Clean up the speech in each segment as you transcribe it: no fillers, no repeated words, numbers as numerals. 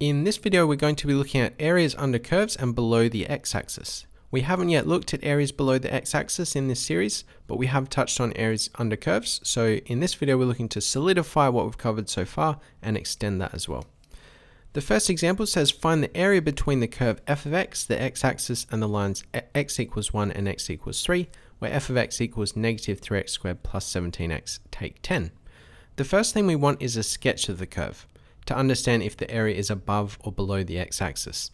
In this video we're going to be looking at areas under curves and below the x-axis. We haven't yet looked at areas below the x-axis in this series, but we have touched on areas under curves, so in this video we're looking to solidify what we've covered so far and extend that as well. The first example says find the area between the curve f of x, the x-axis, and the lines x equals 1 and x equals 3, where f of x equals negative 3x squared plus 17x, take 10. The first thing we want is a sketch of the curve, to understand if the area is above or below the x-axis.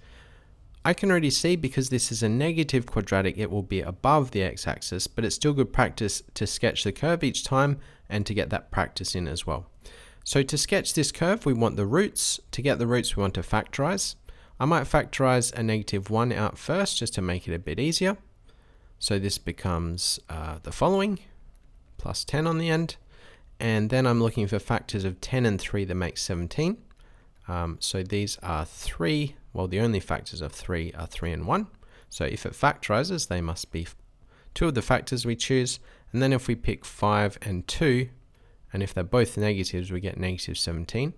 I can already see because this is a negative quadratic, it will be above the x-axis, but it's still good practice to sketch the curve each time and to get that practice in as well. So to sketch this curve, we want the roots. To get the roots, we want to factorize. I might factorize a negative 1 out first just to make it a bit easier. So this becomes the following, plus 10 on the end. And then I'm looking for factors of 10 and 3 that make 17. So these are 3. Well, the only factors of 3 are 3 and 1. So if it factorizes, they must be two of the factors we choose. And then if we pick 5 and 2, and if they're both negatives, we get negative 17.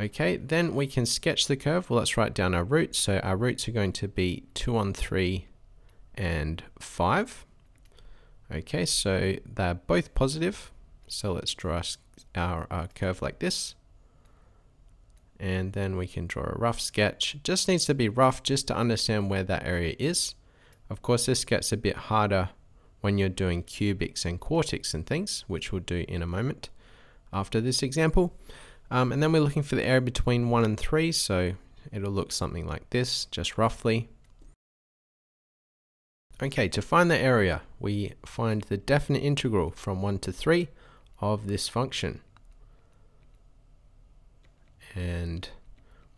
Okay, then we can sketch the curve. Well, let's write down our roots. So our roots are going to be 2 on 3 and 5. Okay, so they're both positive. So let's draw our curve like this. And then we can draw a rough sketch. It just needs to be rough just to understand where that area is. Of course, this gets a bit harder when you're doing cubics and quartics and things, which we'll do in a moment after this example. And then we're looking for the area between 1 and 3, so it'll look something like this, just roughly. Okay, to find the area, we find the definite integral from 1 to 3 of this function. And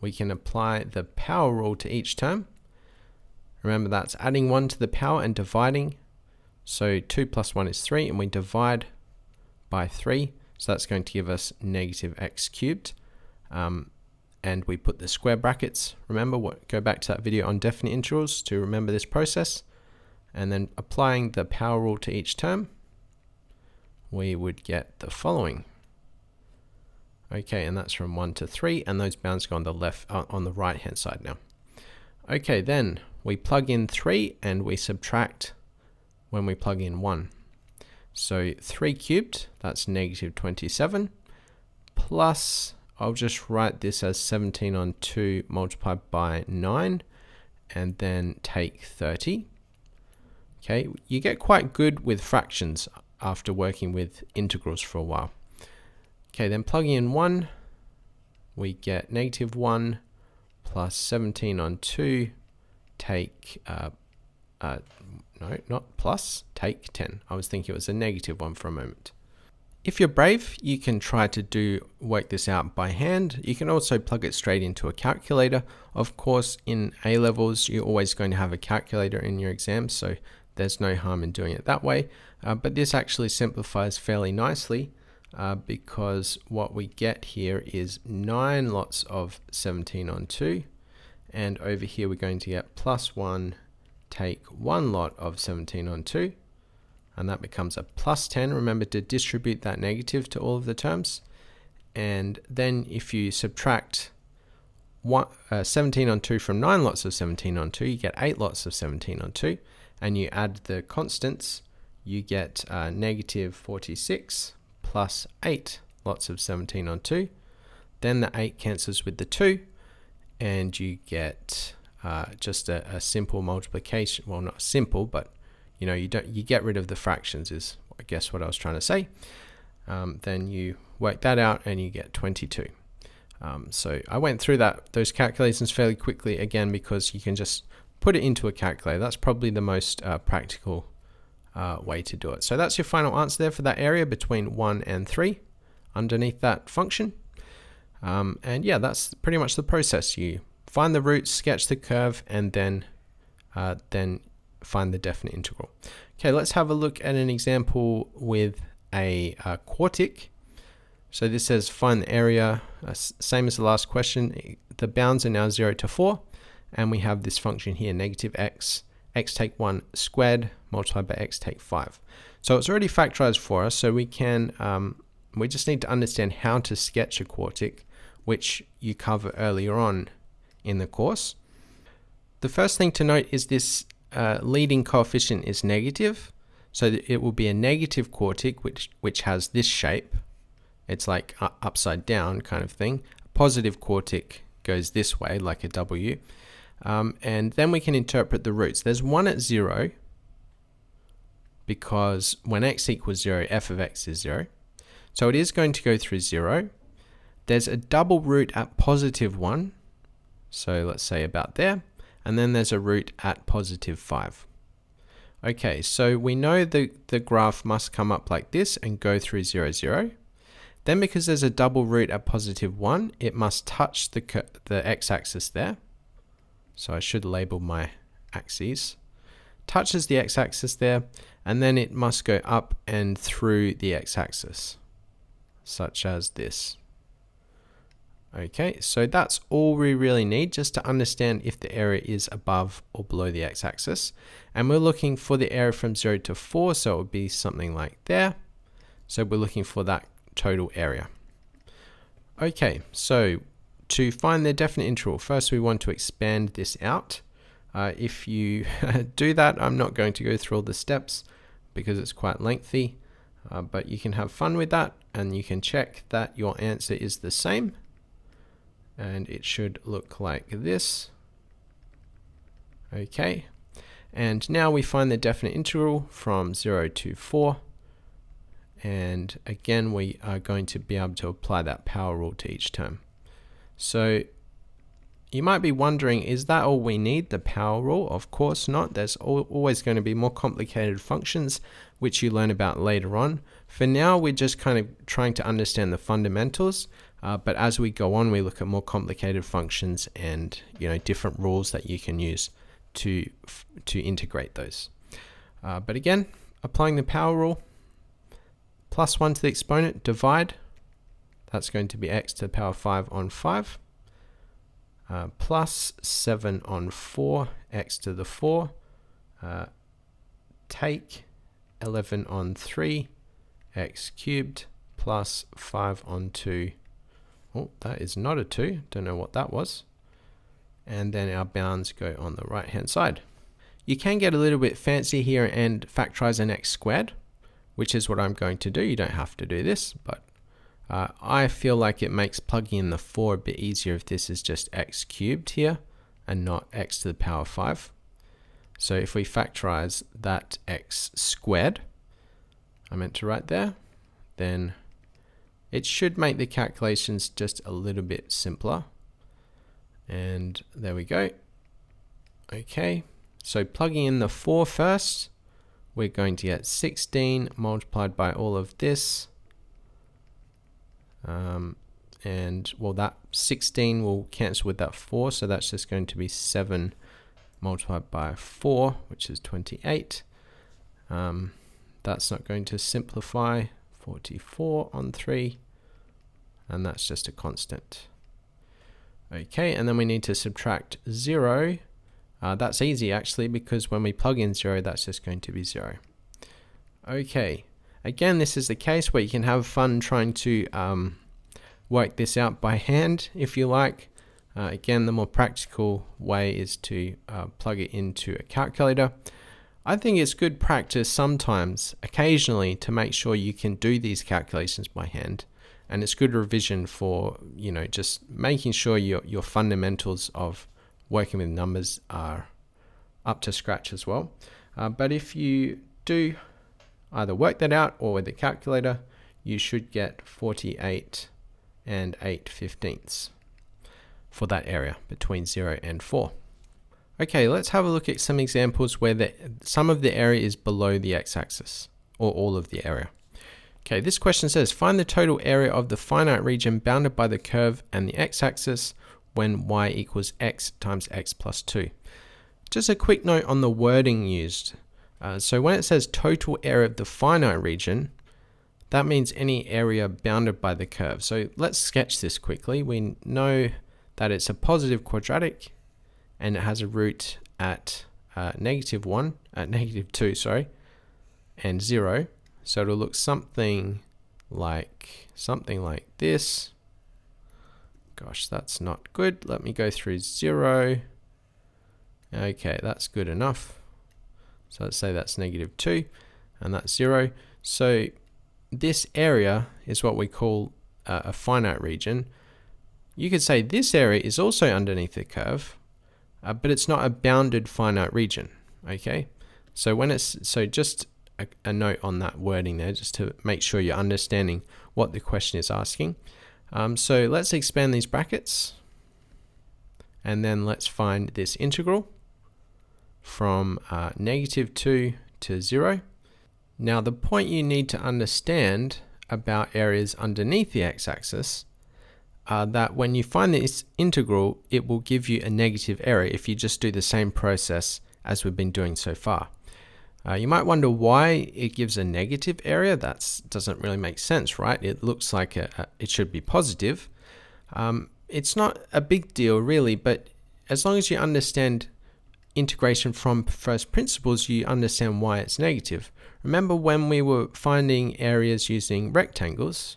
we can apply the power rule to each term. Remember, that's adding 1 to the power and dividing. So 2 plus 1 is 3, and we divide by 3, so that's going to give us negative x cubed. And we put the square brackets. Remember, go back to that video on definite integrals to remember this process. And then applying the power rule to each term, we would get the following. Okay, and that's from 1 to 3, and those bounds go on the right-hand side now. Okay, then we plug in 3 and we subtract when we plug in 1. So 3 cubed, that's negative 27, plus, I'll just write this as 17 on 2 multiplied by 9, and then take 30. Okay, you get quite good with fractions after working with integrals for a while. Okay, then plugging in 1, we get negative 1 plus 17 on 2, take, no, not plus, take 10. I was thinking it was a negative 1 for a moment. If you're brave, you can try to work this out by hand. You can also plug it straight into a calculator. Of course, in A-levels, you're always going to have a calculator in your exams, so there's no harm in doing it that way. But this actually simplifies fairly nicely because what we get here is 9 lots of 17 on 2. And over here, we're going to get plus 1 take 1 lot of 17 on 2, and that becomes a plus 10. Remember to distribute that negative to all of the terms. And then if you subtract 17 on 2 from 9 lots of 17 on 2, you get 8 lots of 17 on 2, and you add the constants, you get negative 46 plus 8 lots of 17 on 2. Then the 8 cancels with the 2, and you get just a simple multiplication. Well, not simple, but you know, you get rid of the fractions is, I guess, what I was trying to say. Then you work that out and you get 22. So I went through those calculations fairly quickly again because you can just put it into a calculator. That's probably the most practical way to do it. So that's your final answer there for that area between 1 and 3 underneath that function. And yeah, that's pretty much the process. You find the roots, sketch the curve, and then find the definite integral. Okay, let's have a look at an example with a quartic. So this says find the area, same as the last question. The bounds are now 0 to 4, and we have this function here, negative x, x take 1 squared multiplied by x take 5. So it's already factorized for us, so we can, we just need to understand how to sketch a quartic, which you cover earlier on in the course. The first thing to note is this leading coefficient is negative, so that it will be a negative quartic, which has this shape. It's like upside down kind of thing. A positive quartic goes this way like a W. And then we can interpret the roots. There's one at 0 because when x equals 0, f of x is 0. So it is going to go through 0. There's a double root at positive 1. So let's say about there. And then there's a root at positive 5. Okay, so we know the graph must come up like this and go through 0, 0. Then because there's a double root at positive 1, it must touch the x-axis there. So I should label my axes. Touches the x-axis there, and then it must go up and through the x-axis, such as this. Okay, so that's all we really need just to understand if the area is above or below the x-axis. And we're looking for the area from 0 to 4, so it would be something like there. So we're looking for that total area. Okay, so to find the definite interval, first we want to expand this out. If you do that, I'm not going to go through all the steps because it's quite lengthy, but you can have fun with that and you can check that your answer is the same. And it should look like this. Okay, and now we find the definite integral from 0 to 4, and again we are going to be able to apply that power rule to each term. So you might be wondering, is that all we need, the power rule? Of course not. There's always going to be more complicated functions which you learn about later on. For now we're just kind of trying to understand the fundamentals, but as we go on we look at more complicated functions and, you know, different rules that you can use to integrate those. But again, applying the power rule, +1 to the exponent, divide, that's going to be x to the power 5 on 5. Plus 7 on 4, x to the 4, take 11 on 3, x cubed, plus 5 on 2. Oh, that is not a 2, don't know what that was. And then our bounds go on the right hand side. You can get a little bit fancy here and factorize an x squared, which is what I'm going to do. You don't have to do this, but I feel like it makes plugging in the 4 a bit easier if this is just x cubed here and not x to the power 5. So if we factorize that x squared, I meant to write there, then it should make the calculations just a little bit simpler. And there we go. Okay, so plugging in the 4 first, we're going to get 16 multiplied by all of this. And well, that 16 will cancel with that 4, so that's just going to be 7 multiplied by 4, which is 28. That's not going to simplify. 44 on 3, and that's just a constant. Okay, and then we need to subtract 0. That's easy actually, because when we plug in 0, that's just going to be 0. Okay. Again, this is the case where you can have fun trying to work this out by hand if you like. Again, the more practical way is to plug it into a calculator. I think it's good practice sometimes, occasionally, to make sure you can do these calculations by hand. And it's good revision for, you know, just making sure your fundamentals of working with numbers are up to scratch as well. But if you do either work that out or with the calculator, you should get 48 and 8/15 for that area between 0 and 4. Okay, let's have a look at some examples where some of the area is below the x-axis, or all of the area. Okay, this question says, find the total area of the finite region bounded by the curve and the x-axis when y equals x times x plus 2. Just a quick note on the wording used. So when it says total area of the finite region, that means any area bounded by the curve. So let's sketch this quickly. We know that it's a positive quadratic and it has a root at negative 2, sorry, and 0. So it'll look something like this, Gosh, that's not good. Let me go through 0. Okay, that's good enough. So let's say that's -2 and that's 0. So this area is what we call a finite region. You could say this area is also underneath the curve, but it's not a bounded finite region. Okay, so when it's, so just a note on that wording there, just to make sure you're understanding what the question is asking. So let's expand these brackets, and then let's find this integral from -2 to 0. Now the point you need to understand about areas underneath the x-axis are that when you find this integral, it will give you a negative area if you just do the same process as we've been doing so far. You might wonder why it gives a negative area. That doesn't really make sense, right? It looks like it should be positive. It's not a big deal really, but as long as you understand integration from first principles, you understand why it's negative. Remember when we were finding areas using rectangles,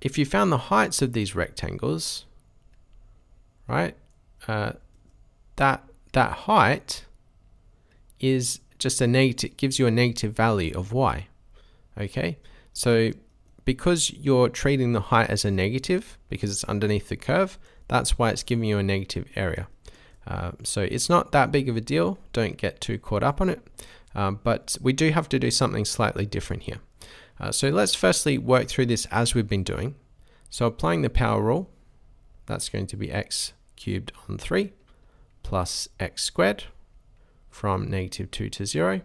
if you found the heights of these rectangles, right, that height is just a negative, gives you a negative value of y. Okay, so because you're treating the height as a negative because it's underneath the curve, that's why it's giving you a negative area. So it's not that big of a deal, don't get too caught up on it, but we do have to do something slightly different here. So let's firstly work through this as we've been doing. So applying the power rule, that's going to be x³ on 3 plus x² from -2 to 0,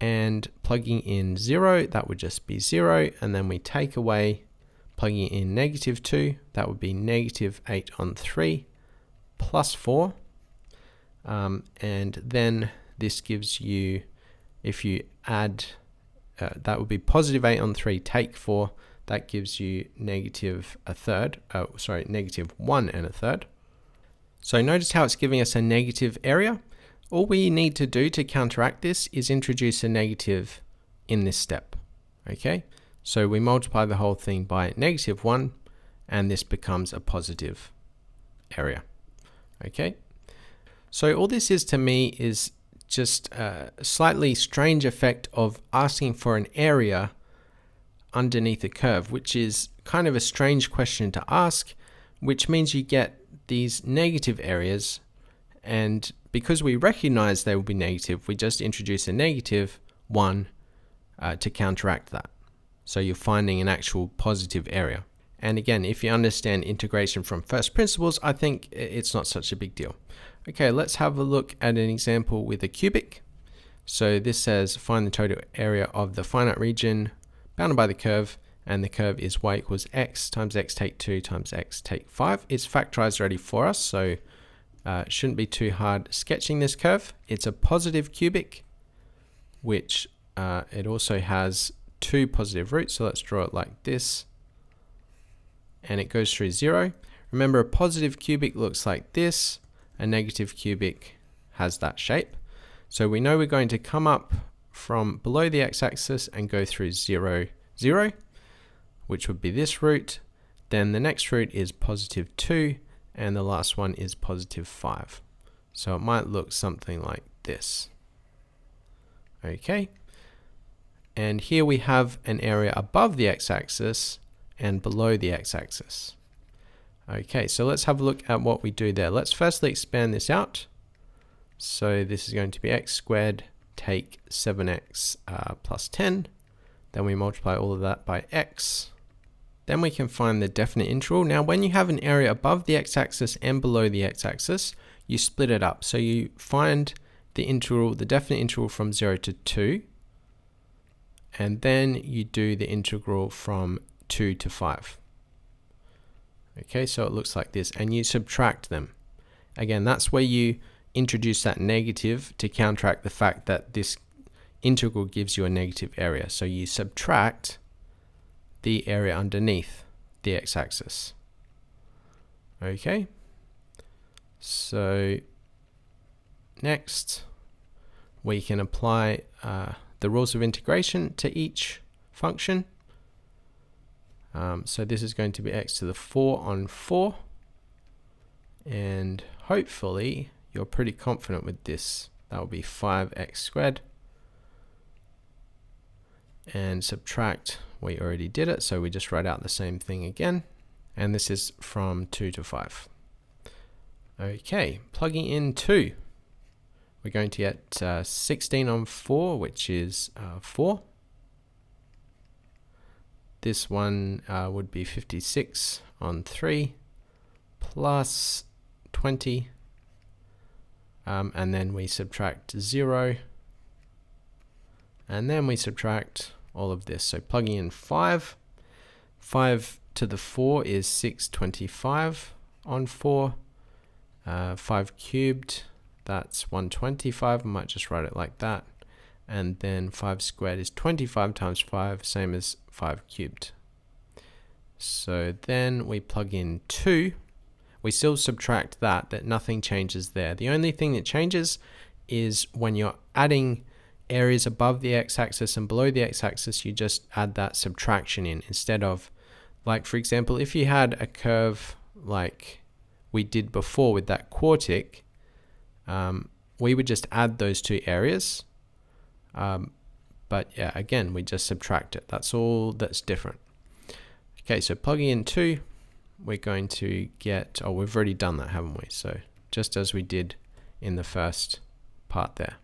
and plugging in 0, that would just be 0, and then we take away, plugging in -2, that would be -8 on 3 plus 4, and then this gives you, if you add, that would be +8 on 3 take 4, that gives you -1 1/3. So notice how it's giving us a negative area. All we need to do to counteract this is introduce a negative in this step. Okay, so we multiply the whole thing by -1, and this becomes a positive area. Okay, so all this is to me is just a slightly strange effect of asking for an area underneath a curve, which is kind of a strange question to ask, which means you get these negative areas, and because we recognize they will be negative, we just introduce a -1 to counteract that. So you're finding an actual positive area. And again, if you understand integration from first principles, I think it's not such a big deal. Okay, let's have a look at an example with a cubic. So this says find the total area of the finite region bounded by the curve, and the curve is y = x times x² 2 times x² 5. It's factorized already for us, so shouldn't be too hard sketching this curve. It's a positive cubic, which it also has 2 positive roots, so let's draw it like this. And it goes through 0. Remember, a positive cubic looks like this. A negative cubic has that shape. So we know we're going to come up from below the x-axis and go through 0, 0, which would be this root. Then the next root is +2, and the last one is +5. So it might look something like this. Okay. And here we have an area above the x-axis and below the x-axis. Okay, so let's have a look at what we do there. Let's firstly expand this out. So this is going to be x² take 7x plus 10. Then we multiply all of that by x. Then we can find the definite integral. Now when you have an area above the x-axis and below the x-axis, you split it up. So you find the integral, the definite integral from 0 to 2, and then you do the integral from 2 to 5. Okay, so it looks like this, and you subtract them. Again, that's where you introduce that negative to counteract the fact that this integral gives you a negative area. So you subtract the area underneath the x-axis. Okay, so next we can apply the rules of integration to each function. So this is going to be x to the 4 on 4, and hopefully you're pretty confident with this. That will be 5x squared, and subtract, we already did it, so we just write out the same thing again, and this is from 2 to 5. Okay, plugging in 2, we're going to get 16 on 4, which is 4. This one would be 56 on 3 plus 20, and then we subtract 0, and then we subtract all of this. So plugging in 5, 5 to the 4 is 625 on 4, 5 cubed, that's 125, I might just write it like that, and then 5 squared is 25 times 5, same as 5 cubed. So then we plug in 2, we still subtract that nothing changes there. The only thing that changes is when you're adding areas above the x-axis and below the x-axis, you just add that subtraction in instead of, like, for example, if you had a curve like we did before with that quartic, we would just add those two areas. But yeah, again, we just subtract it. That's all that's different. Okay, so plugging in 2, we're going to get, oh, we've already done that, haven't we? So just as we did in the first part there.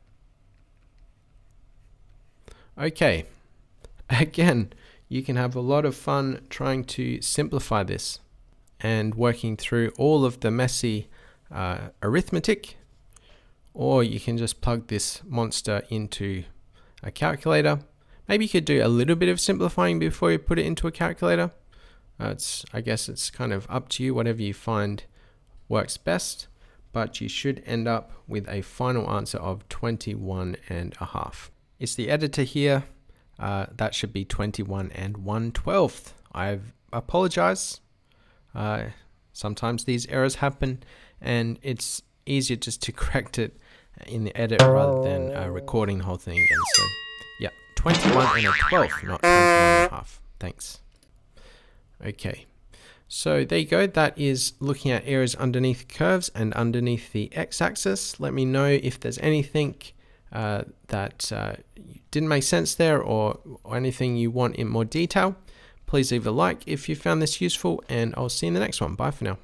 Okay, again, you can have a lot of fun trying to simplify this and working through all of the messy arithmetic, or you can just plug this monster into a calculator. Maybe you could do a little bit of simplifying before you put it into a calculator. I guess it's kind of up to you, whatever you find works best, but you should end up with a final answer of 21½. It's the editor here. That should be 21 1/12. I apologize. Sometimes these errors happen, and it's easier just to correct it in the edit rather than recording the whole thing again. So yeah, 21 1/12, not 21½. Thanks. Okay, so there you go. That is looking at areas underneath curves and underneath the x-axis. Let me know if there's anything that didn't make sense there, or anything you want in more detail. Please leave a like if you found this useful, and I'll see you in the next one. Bye for now.